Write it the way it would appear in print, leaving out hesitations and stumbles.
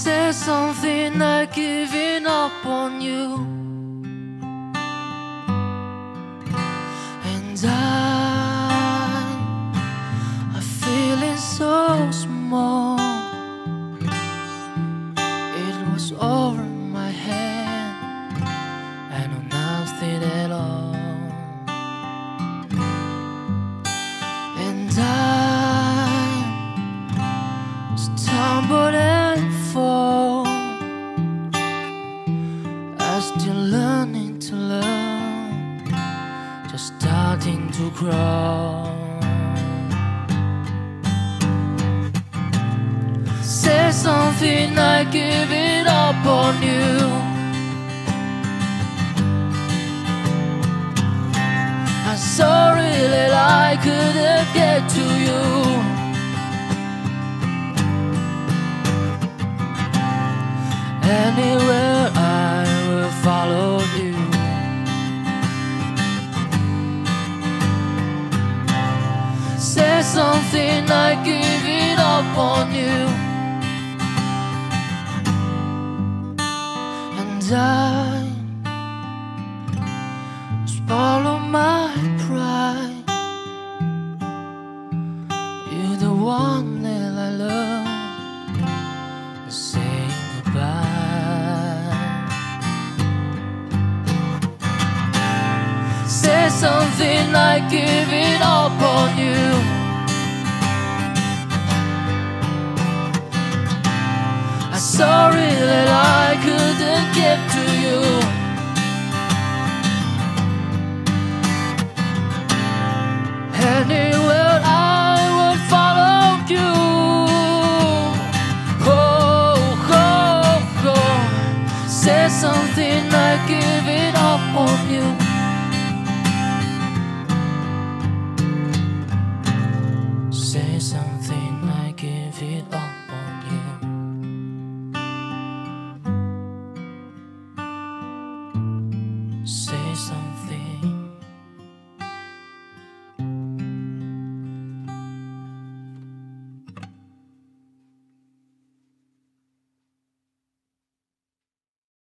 Say something like giving up on you, and I'm feeling so small. It was over my head, I know nothing at all, and I stumbled and fall. I'm still learning to love, just starting to crawl. Say something like giving up on you, I'm sorry that I couldn't get to you. Anywhere I will follow you. Say something like giving up on you, and I swallow my pride. You're the one that I love. Say goodbye. Say something like giving up on you, I'm sorry that I couldn't get to you. Anywhere I would follow you. Oh, oh, oh. Say something like giving up on you. Say something.